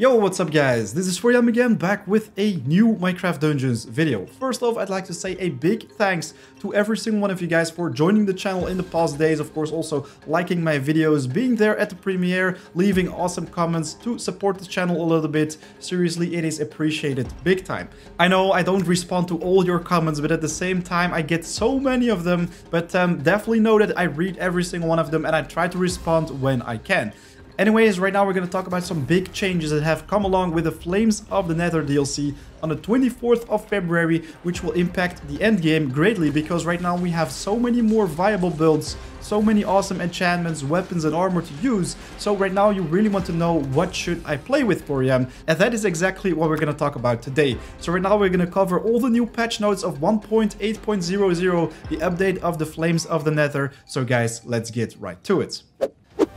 Yo, what's up guys, this is 04AM again, back with a new Minecraft Dungeons video. First off, I'd like to say a big thanks to every single one of you guys for joining the channel in the past days, of course also liking my videos, being there at the premiere, leaving awesome comments to support the channel a little bit. Seriously, it is appreciated big time. I know I don't respond to all your comments, but at the same time I get so many of them, but definitely know that I read every single one of them and I try to respond when I can. Anyways, right now we're going to talk about some big changes that have come along with the Flames of the Nether DLC on the 24th of February, which will impact the endgame greatly, because right now we have so many more viable builds, so many awesome enchantments, weapons and armor to use. So right now you really want to know, what should I play with 4AM? And that is exactly what we're going to talk about today. So right now we're going to cover all the new patch notes of 1.8.00, the update of the Flames of the Nether. So guys, let's get right to it.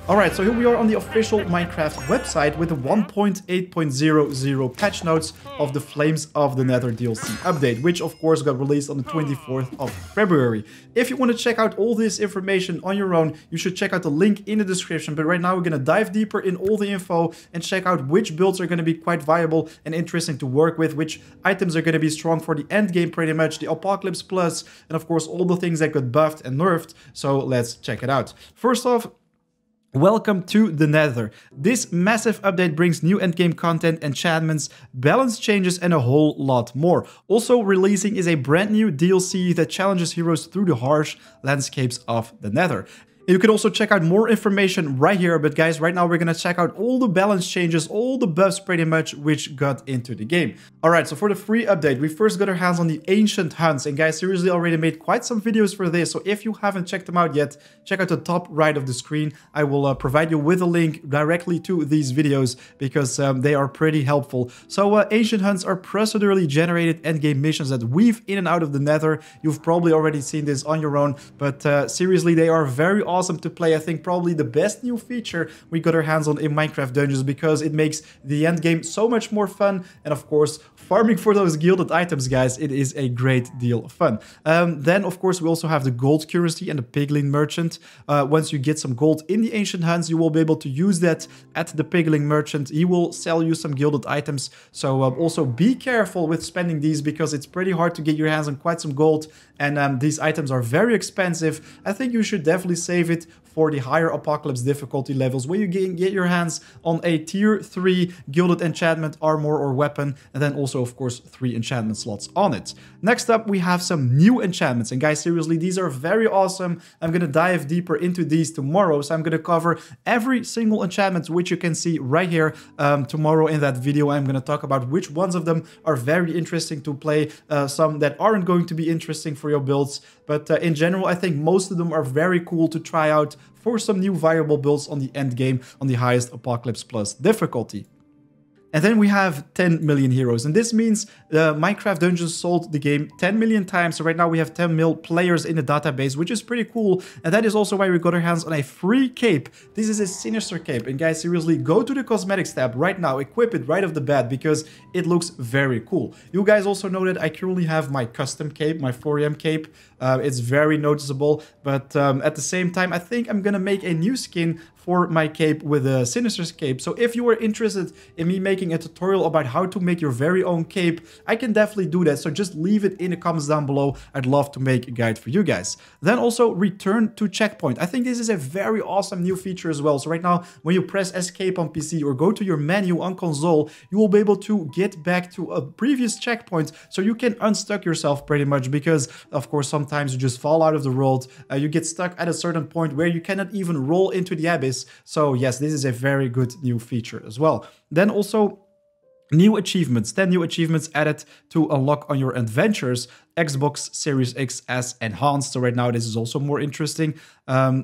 Alright, so here we are on the official Minecraft website with the 1.8.00 patch notes of the Flames of the Nether DLC update, which of course got released on the 24th of February. If you want to check out all this information on your own, you should check out the link in the description, but right now we're going to dive deeper in all the info and check out which builds are going to be quite viable and interesting to work with, which items are going to be strong for the end game pretty much, the Apocalypse Plus, and of course all the things that got buffed and nerfed. So let's check it out. First off, welcome to the Nether. This massive update brings new endgame content, enchantments, balance changes and a whole lot more. Also releasing is a brand new DLC that challenges heroes through the harsh landscapes of the Nether. You can also check out more information right here, but guys, right now we're gonna check out all the balance changes, all the buffs pretty much, which got into the game. Alright, so for the free update, we first got our hands on the Ancient Hunts, and guys, seriously already made quite some videos for this, so if you haven't checked them out yet, check out the top right of the screen. I will provide you with a link directly to these videos, because they are pretty helpful. So Ancient Hunts are procedurally generated endgame missions that weave in and out of the Nether. You've probably already seen this on your own, but seriously, they are very awesome to play. I think probably the best new feature we got our hands on in Minecraft Dungeons, because it makes the end game so much more fun, and of course farming for those gilded items, guys, it is a great deal of fun. Then of course we also have the gold currency and the pigling merchant. Once you get some gold in the Ancient Hunts, you will be able to use that at the pigling merchant. He will sell you some gilded items, so also be careful with spending these, because it's pretty hard to get your hands on quite some gold, and these items are very expensive. I think you should definitely save it for the higher Apocalypse difficulty levels, where you get your hands on a tier 3 gilded enchantment, armor or weapon, and then also of course 3 enchantment slots on it. Next up we have some new enchantments, and guys, seriously, these are very awesome. I'm gonna dive deeper into these tomorrow, so I'm gonna cover every single enchantment which you can see right here. Tomorrow in that video I'm gonna talk about which ones of them are very interesting to play, some that aren't going to be interesting for your builds, but in general I think most of them are very cool to try out for some new viable builds on the end game on the highest Apocalypse Plus difficulty. And then we have 10 million heroes, and this means Minecraft Dungeons sold the game 10 million times, so right now we have 10 million players in the database, which is pretty cool, and that is also why we got our hands on a free cape. This is a sinister cape, and guys, seriously, go to the cosmetics tab right now, equip it right off the bat, because it looks very cool. You guys also know that I currently have my custom cape, my 4AM cape. It's very noticeable, but at the same time, I think I'm gonna make a new skin for my cape with a sinister cape. So if you are interested in me making a tutorial about how to make your very own cape, I can definitely do that. So just leave it in the comments down below. I'd love to make a guide for you guys. Then also return to checkpoint. I think this is a very awesome new feature as well. So right now, when you press escape on PC or go to your menu on console, you will be able to get back to a previous checkpoint. So you can unstuck yourself pretty much, because of course, sometimes you just fall out of the world. You get stuck at a certain point where you cannot even roll into the abyss. So yes, this is a very good new feature as well. Then also new achievements, 10 new achievements added to unlock on your adventures. Xbox Series X as enhanced, so right now this is also more interesting.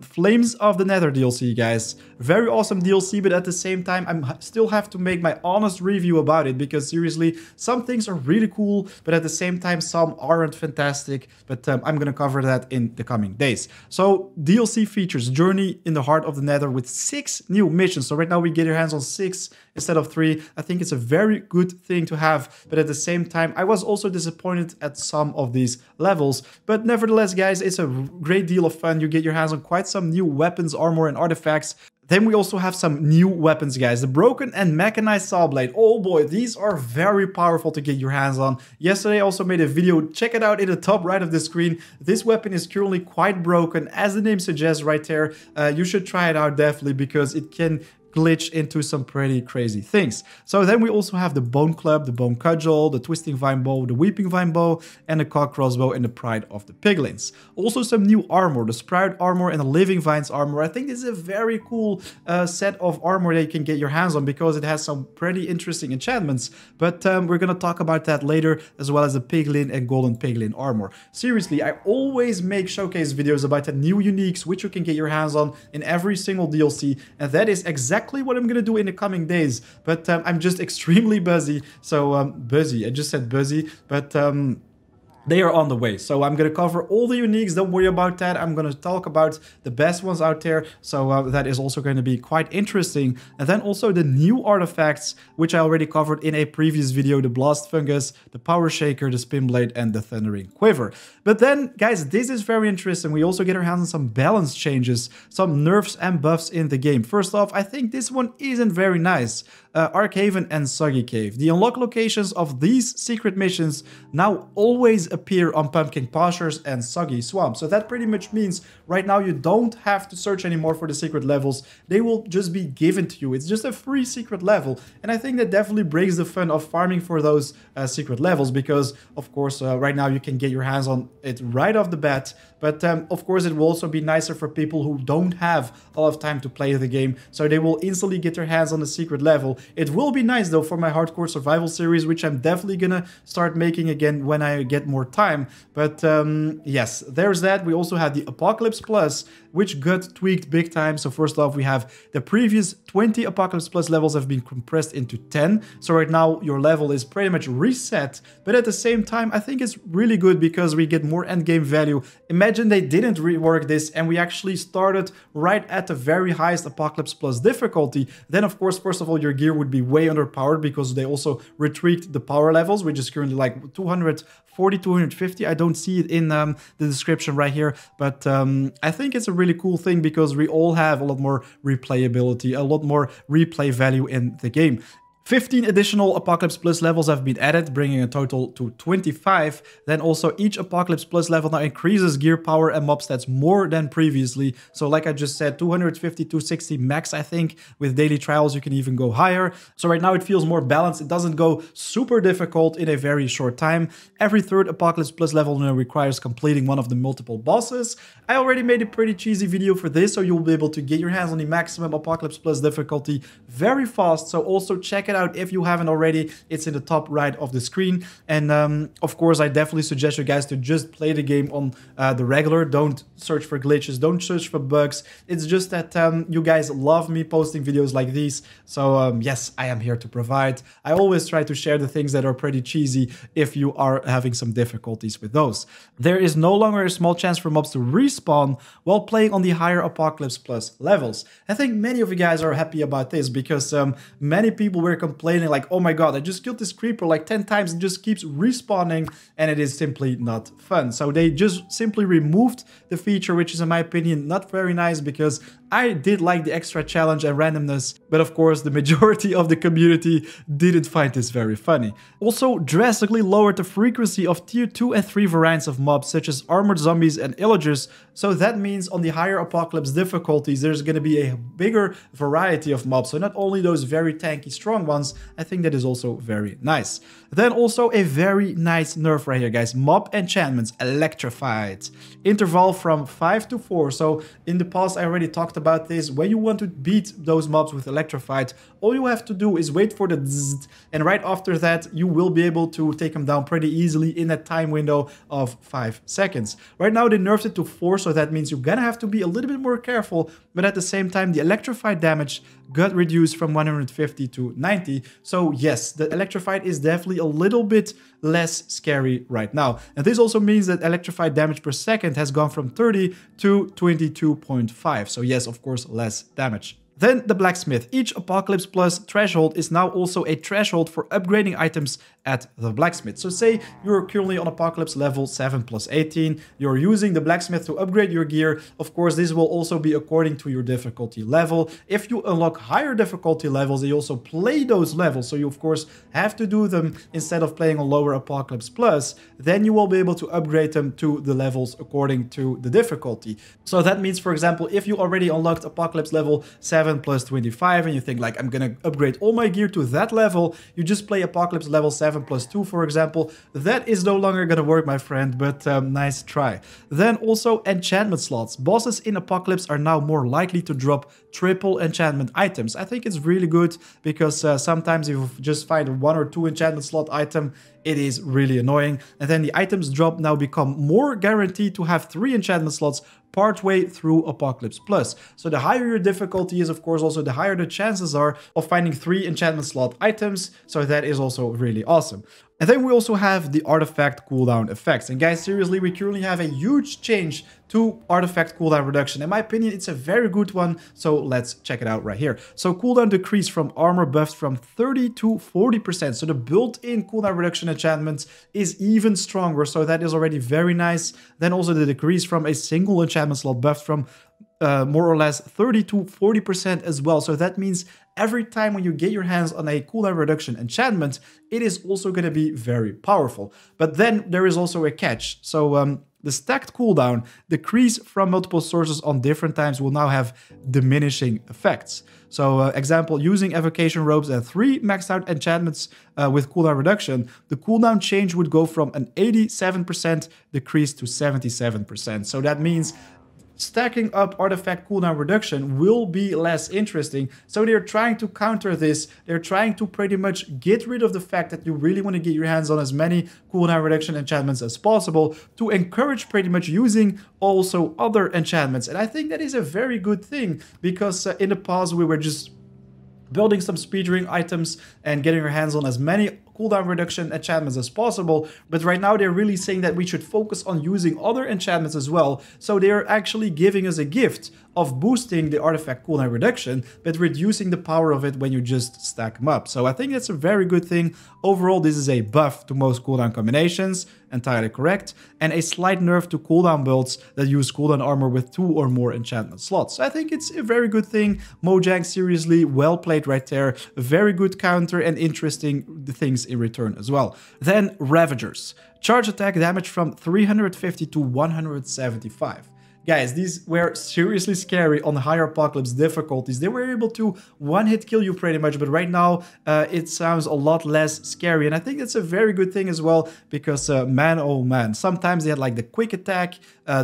Flames of the Nether DLC, guys, very awesome DLC, but at the same time I still have to make my honest review about it, because seriously, some things are really cool, but at the same time some aren't fantastic, but I'm gonna cover that in the coming days. So DLC features, Journey in the Heart of the Nether with 6 new missions, so right now we get our hands on 6 instead of 3. I think it's a very good thing to have, but at the same time I was also disappointed at some of these levels, but nevertheless guys, it's a great deal of fun. You get your hands on quite some new weapons, armor and artifacts. Then we also have some new weapons, guys. The broken and mechanized saw blade. Oh boy, these are very powerful to get your hands on. Yesterday I also made a video, check it out in the top right of the screen. This weapon is currently quite broken, as the name suggests right there. You should try it out definitely, because it can glitch into some pretty crazy things. So then we also have the bone club, the bone cudgel, the twisting vine bow, the weeping vine bow, and the cock crossbow, and the pride of the piglins. Also some new armor, the sprout armor and the living vines armor. I think this is a very cool set of armor that you can get your hands on, because it has some pretty interesting enchantments, but we're gonna talk about that later, as well as the piglin and golden piglin armor. Seriously, I always make showcase videos about the new uniques which you can get your hands on in every single DLC, and that is exactly what I'm gonna do in the coming days, but I'm just extremely busy, so they are on the way. So I'm gonna cover all the uniques, don't worry about that. I'm gonna talk about the best ones out there, so that is also going to be quite interesting. And then also the new artifacts, which I already covered in a previous video: the blast fungus, the power shaker, the spin blade, and the thundering quiver. But then, guys, this is very interesting. We also get our hands on some balance changes, some nerfs and buffs in the game. First off, I think this one isn't very nice. Arkhaven and Soggy Cave. The unlock locations of these secret missions now always appear on pumpkin pastures and soggy swamps. So that pretty much means right now you don't have to search anymore for the secret levels. They will just be given to you. It's just a free secret level. And I think that definitely breaks the fun of farming for those secret levels, because of course right now you can get your hands on it right off the bat. But of course it will also be nicer for people who don't have a lot of time to play the game, so they will instantly get their hands on the secret level. It will be nice though for my hardcore survival series, which I'm definitely gonna start making again when I get more time. But yes, there's that. We also have the Apocalypse Plus, which got tweaked big time. So first off, we have the previous 20 Apocalypse Plus levels have been compressed into 10. So right now your level is pretty much reset, but at the same time I think it's really good because we get more end game value. Imagine they didn't rework this and we actually started right at the very highest Apocalypse Plus difficulty. Then of course, first of all, your gear would be way underpowered, because they also retreated the power levels, which is currently like 240, 250. I don't see it in the description right here, but I think it's a really cool thing, because we all have a lot more replayability, a lot more replay value in the game. 15 additional Apocalypse Plus levels have been added, bringing a total to 25. Then also each Apocalypse Plus level now increases gear power and mob stats more than previously. So like I just said, 250, 260 max, I think. With daily trials you can even go higher. So right now it feels more balanced. It doesn't go super difficult in a very short time. Every third Apocalypse Plus level now requires completing one of the multiple bosses. I already made a pretty cheesy video for this, so you'll be able to get your hands on the maximum Apocalypse Plus difficulty very fast. So also check it out if you haven't already. It's in the top right of the screen. And of course I definitely suggest you guys to just play the game on the regular. Don't search for glitches, don't search for bugs. It's just that you guys love me posting videos like these, so yes, I am here to provide. I always try to share the things that are pretty cheesy if you are having some difficulties with those. There is no longer a small chance for mobs to respawn while playing on the higher Apocalypse Plus levels. I think many of you guys are happy about this, because many people were complaining like, oh my god, I just killed this creeper like 10 times, it just keeps respawning, and it is simply not fun. So they just simply removed the feature, which is in my opinion not very nice, because I did like the extra challenge and randomness, but of course the majority of the community didn't find this very funny. Also drastically lowered the frequency of tier 2 and 3 variants of mobs, such as armored zombies and illagers. So that means on the higher Apocalypse difficulties there's going to be a bigger variety of mobs, so not only those very tanky strong ones. I think that is also very nice. Then also a very nice nerf right here, guys. Mob enchantments, Electrified. Interval from 5 to 4. So in the past I already talked about this. When you want to beat those mobs with Electrified, all you have to do is wait for the zzz, and right after that you will be able to take them down pretty easily in that time window of 5 seconds. Right now they nerfed it to 4, so that means you're gonna have to be a little bit more careful, but at the same time the Electrified damage got reduced from 150 to 90. So yes, the Electrified is definitely a little bit less scary right now. And this also means that Electrified damage per second has gone from 30 to 22.5. So yes, of course, less damage. Then the blacksmith. Each Apocalypse Plus threshold is now also a threshold for upgrading items at the blacksmith. So say you're currently on Apocalypse level 7 plus 18, you're using the blacksmith to upgrade your gear. Of course, this will also be according to your difficulty level. If you unlock higher difficulty levels, they also play those levels, so you of course have to do them instead of playing on lower Apocalypse Plus. Then you will be able to upgrade them to the levels according to the difficulty. So that means, for example, if you already unlocked Apocalypse level 7 plus 25 and you think like, I'm gonna upgrade all my gear to that level, you just play Apocalypse level 7 plus 2, for example. That is no longer gonna work, my friend, but nice try. Then also enchantment slots. Bosses in Apocalypse are now more likely to drop triple enchantment items. I think it's really good because sometimes if you just find one or two enchantment slot item, it is really annoying. And then the items drop now become more guaranteed to have 3 enchantment slots partway through Apocalypse Plus. So the higher your difficulty is, of course, also the higher the chances are of finding 3 enchantment slot items. So that is also really awesome. And then we also have the artifact cooldown effects. And guys, seriously, we currently have a huge change to artifact cooldown reduction. In my opinion, it's a very good one. So let's check it out right here. So cooldown decrease from armor buffs from 30 to 40%. So the built-in cooldown reduction enchantment is even stronger. So that is already very nice. Then also the decrease from a single enchantment slot buff from more or less 30 to 40% as well. So that means every time when you get your hands on a cooldown reduction enchantment, it is also going to be very powerful. But then there is also a catch. So the stacked cooldown decrease from multiple sources on different times will now have diminishing effects. So example, using Evocation Robes and 3 maxed out enchantments with cooldown reduction, the cooldown change would go from an 87% decrease to 77%. So that means stacking up artifact cooldown reduction will be less interesting. So they're trying to counter this. They're trying to pretty much get rid of the fact that you really want to get your hands on as many cooldown reduction enchantments as possible to encourage pretty much using also other enchantments. And I think that is a very good thing because in the past we were just building some speedrunning items and getting your hands on as many cooldown reduction enchantments as possible, but right now they're really saying that we should focus on using other enchantments as well. So they're actually giving us a gift of boosting the artifact cooldown reduction, but reducing the power of it when you just stack them up. So I think that's a very good thing. Overall, this is a buff to most cooldown combinations, entirely correct, and a slight nerf to cooldown builds that use cooldown armor with 2 or more enchantment slots. So I think it's a very good thing. Mojang, seriously, well played right there. A very good counter and interesting things in return as well. Then Ravagers. Charge attack damage from 350 to 175. Guys, these were seriously scary on higher Apocalypse difficulties. They were able to one-hit kill you pretty much, but right now it sounds a lot less scary. And I think that's a very good thing as well, because man, oh man, sometimes they had like the quick attack,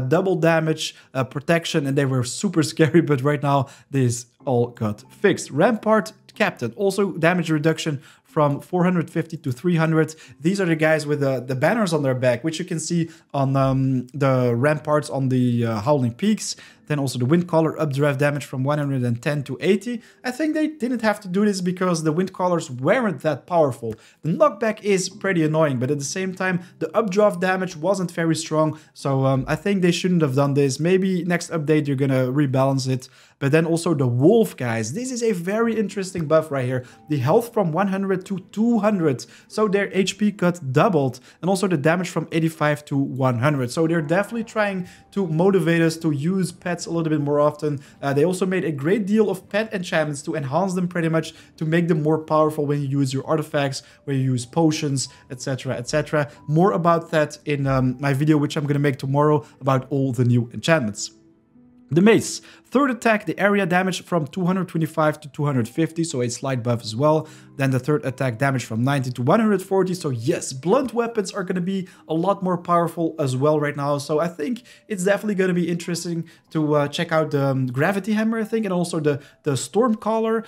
double damage, protection, and they were super scary, but right now this all got fixed. Rampart Captain, also damage reduction from 450 to 300. These are the guys with the banners on their back, which you can see on the ramparts on the Howling Peaks. Then also the Windcaller updraft damage from 110 to 80. I think they didn't have to do this because the Windcallers weren't that powerful. The knockback is pretty annoying, but at the same time, the updraft damage wasn't very strong. So I think they shouldn't have done this. Maybe next update, you're gonna rebalance it. But then also the Wolf, guys. This is a very interesting buff right here. The health from 100 to 200. So their HP got doubled. And also the damage from 85 to 100. So they're definitely trying to motivate us to use pets a little bit more often. They also made a great deal of pet enchantments to enhance them pretty much, to make them more powerful when you use your artifacts, when you use potions, etc, etc. More about that in my video, which I'm going to make tomorrow, about all the new enchantments. The Mace. Third attack, the area damage from 225 to 250, so a slight buff as well. Then the third attack damage from 90 to 140, so yes, blunt weapons are going to be a lot more powerful as well right now. So I think it's definitely going to be interesting to check out the Gravity Hammer, I think, and also the Stormcaller.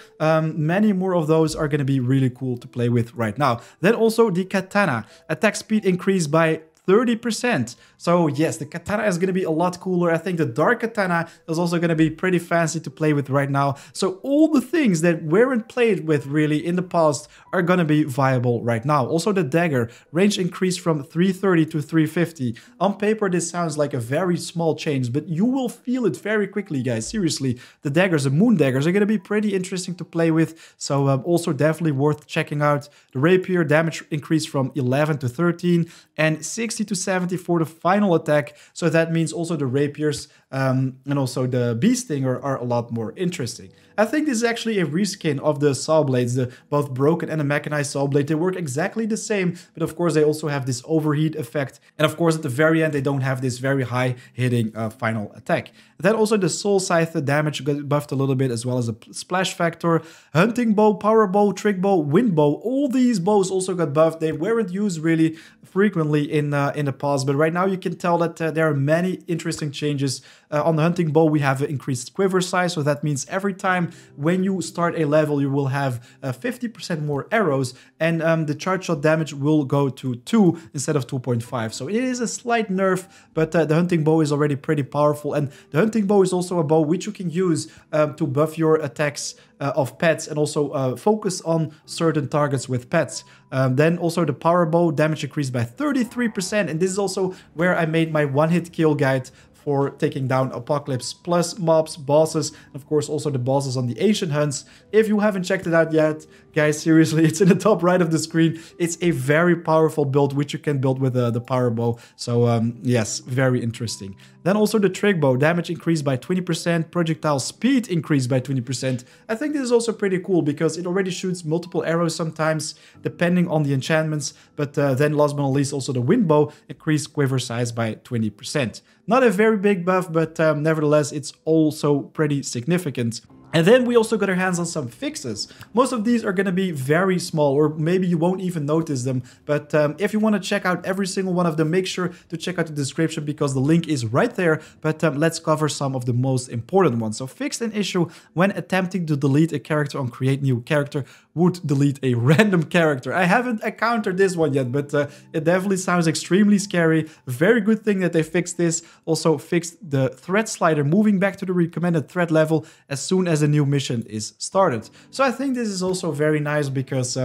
Many more of those are going to be really cool to play with right now. Then also the Katana. Attack speed increased by 30%. So yes, the katana is going to be a lot cooler. I think the dark katana is also going to be pretty fancy to play with right now. So all the things that weren't played with really in the past are going to be viable right now. Also the dagger, range increased from 330 to 350. On paper this sounds like a very small change, but you will feel it very quickly, guys. Seriously, the daggers, the moon daggers, are going to be pretty interesting to play with. So also definitely worth checking out. The rapier, damage increased from 11 to 13 and 60 to 70 for the final attack. So that means also the rapiers and also the bee stinger are a lot more interesting. I think this is actually a reskin of the saw blades, the both broken and the mechanized saw blade. They work exactly the same, but of course they also have this overheat effect. And of course at the very end they don't have this very high hitting final attack. Then also the soul scythe damage got buffed a little bit, as well as a splash factor. Hunting bow, power bow, trick bow, wind bow, all these bows also got buffed. They weren't used really frequently in the past, but right now you can tell that there are many interesting changes. On the hunting bow we have an increased quiver size, so that means every time when you start a level you will have 50% more arrows, and the charge shot damage will go to 2 instead of 2.5. So it is a slight nerf, but the hunting bow is already pretty powerful, and the hunting bow is also a bow which you can use to buff your attacks of pets, and also focus on certain targets with pets. Then also the power bow, damage increased by 33%, and this is also where I made my one-hit kill guide for taking down Apocalypse Plus mobs, bosses, and of course also the bosses on the Ancient Hunts. If you haven't checked it out yet, guys, seriously, it's in the top right of the screen. It's a very powerful build which you can build with the power bow. So yes, very interesting. Then also the trick bow, damage increased by 20%, projectile speed increased by 20%. I think this is also pretty cool because it already shoots multiple arrows sometimes, depending on the enchantments. But then last but not least, also the wind bow, increased quiver size by 20%. Not a very big buff, but nevertheless, it's also pretty significant. And then we also got our hands on some fixes. Most of these are going to be very small, or maybe you won't even notice them. But if you want to check out every single one of them, make sure to check out the description because the link is right there. But let's cover some of the most important ones. So fixed an issue when attempting to delete a character on create new character. Would delete a random character. I haven't encountered this one yet, but it definitely sounds extremely scary. Very good thing that they fixed this. Also fixed the threat slider, moving back to the recommended threat level as soon as a new mission is started. So I think this is also very nice because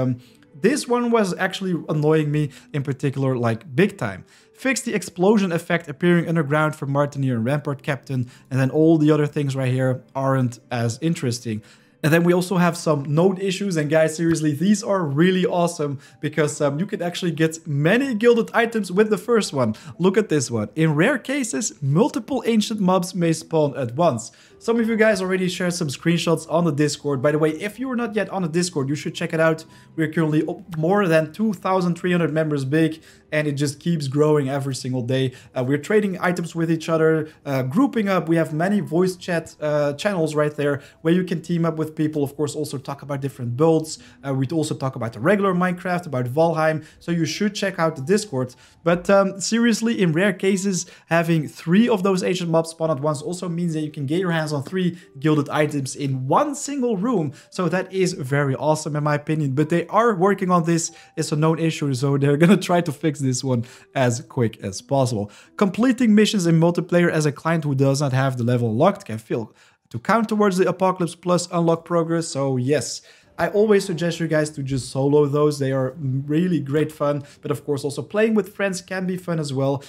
this one was actually annoying me in particular, like big time. Fix the explosion effect appearing underground for Martinier and Rampart Captain, and then all the other things right here aren't as interesting. And then we also have some node issues, and guys, seriously, these are really awesome because you can actually get many gilded items with the first one. Look at this one. In rare cases, multiple ancient mobs may spawn at once. Some of you guys already shared some screenshots on the Discord. By the way, if you are not yet on the Discord, you should check it out. We're currently more than 2,300 members big, and it just keeps growing every single day. We're trading items with each other, grouping up. We have many voice chat channels right there where you can team up with people, of course, also talk about different builds. We'd also talk about the regular Minecraft, about Valheim, so you should check out the Discord. But seriously, in rare cases, having 3 of those ancient mobs spawn at once also means that you can get your hands on 3 gilded items in one single room, so that is very awesome in my opinion. But they are working on this, it's a known issue, so they're gonna try to fix this one as quick as possible. Completing missions in multiplayer as a client who does not have the level locked can feel to count towards the Apocalypse Plus unlock progress, so yes. I always suggest you guys to just solo those. They are really great fun, but of course also playing with friends can be fun as well.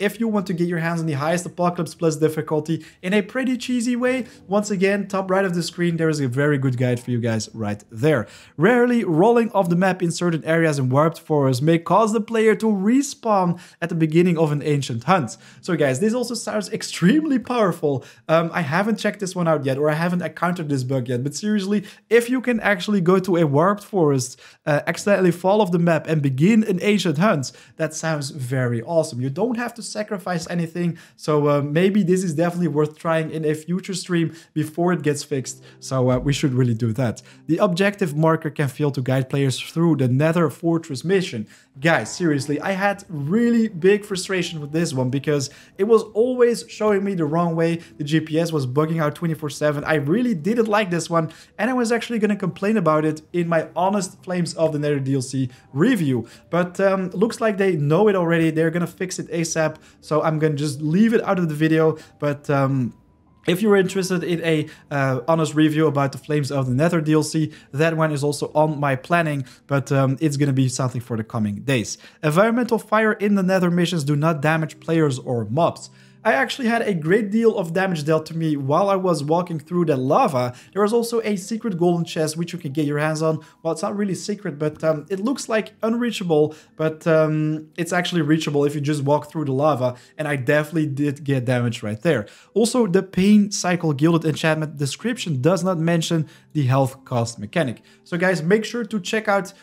If you want to get your hands on the highest Apocalypse Plus difficulty in a pretty cheesy way, once again, top right of the screen, there is a very good guide for you guys right there. Rarely rolling off the map in certain areas in Warped Forest may cause the player to respawn at the beginning of an Ancient Hunt. So guys, this also sounds extremely powerful. I haven't checked this one out yet, or I haven't encountered this bug yet, but seriously, if you can actually go to a Warped Forest, accidentally fall off the map and begin an Ancient Hunt, that sounds very awesome. You don't have to sacrifice anything, so maybe this is definitely worth trying in a future stream before it gets fixed, so we should really do that. The objective marker can fail to guide players through the Nether Fortress mission. Guys, seriously, I had really big frustration with this one because it was always showing me the wrong way, the GPS was bugging out 24/7, I really didn't like this one, and I was actually gonna complain complain about it in my honest Flames of the Nether DLC review. But looks like they know it already. They're gonna fix it ASAP. So I'm gonna just leave it out of the video. But if you're interested in a honest review about the Flames of the Nether DLC, that one is also on my planning, but it's going to be something for the coming days. Environmental fire in the Nether missions do not damage players or mobs. I actually had a great deal of damage dealt to me while I was walking through the lava. There was also a secret golden chest which you can get your hands on. Well, it's not really secret, but it looks like unreachable, but it's actually reachable if you just walk through the lava, and I definitely did get damage right there. Also, the Pain Cycle Gilded Enchantment description does not mention the health cost mechanic. So guys, make sure to check out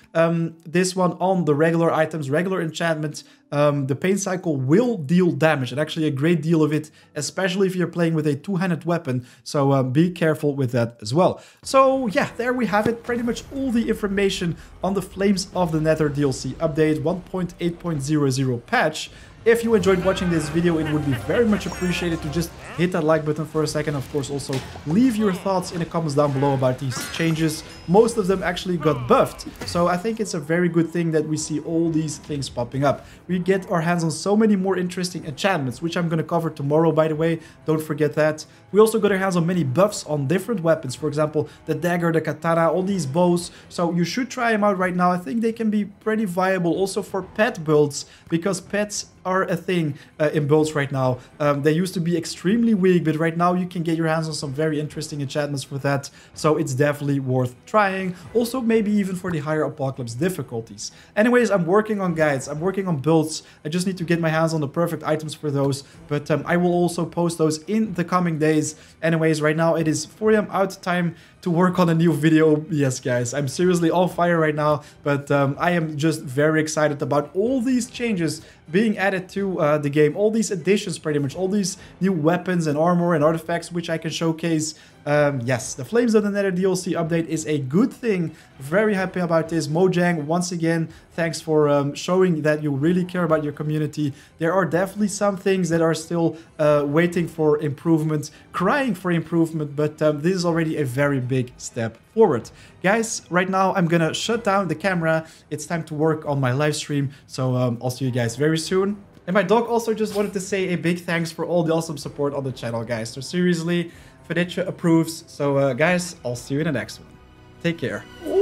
this one on the regular items, regular enchantments. The Pain Cycle will deal damage, and actually a great deal of it, especially if you're playing with a two-handed weapon, so be careful with that as well. So yeah, there we have it, pretty much all the information on the Flames of the Nether DLC update 1.8.00 patch. If you enjoyed watching this video, it would be very much appreciated to just hit that like button for a second. Of course, also leave your thoughts in the comments down below about these changes. Most of them actually got buffed, so I think it's a very good thing that we see all these things popping up. We get our hands on so many more interesting enchantments, which I'm going to cover tomorrow, by the way. Don't forget that. We also got our hands on many buffs on different weapons. For example, the dagger, the katana, all these bows. So you should try them out right now. I think they can be pretty viable also for pet builds, because pets are a thing in builds right now. They used to be extremely weak, but right now you can get your hands on some very interesting enchantments for that, so it's definitely worth trying. Also, maybe even for the higher Apocalypse difficulties. Anyways, I'm working on guides, I'm working on builds, I just need to get my hands on the perfect items for those, but I will also post those in the coming days. Anyways, right now it is 4 AM out time to work on a new video. Yes guys, I'm seriously on fire right now, but I am just very excited about all these changes being added to the game, all these additions pretty much, all these new weapons and armor and artifacts which I can showcase. Yes, the Flames of the Nether DLC update is a good thing. Very happy about this. Mojang, once again, thanks for showing that you really care about your community. There are definitely some things that are still waiting for improvement, crying for improvement, but this is already a very big step forward. Guys, right now I'm gonna shut down the camera. It's time to work on my live stream, so I'll see you guys very soon. And my dog also just wanted to say a big thanks for all the awesome support on the channel, guys. So seriously, Fedetcha approves. So guys, I'll see you in the next one. Take care.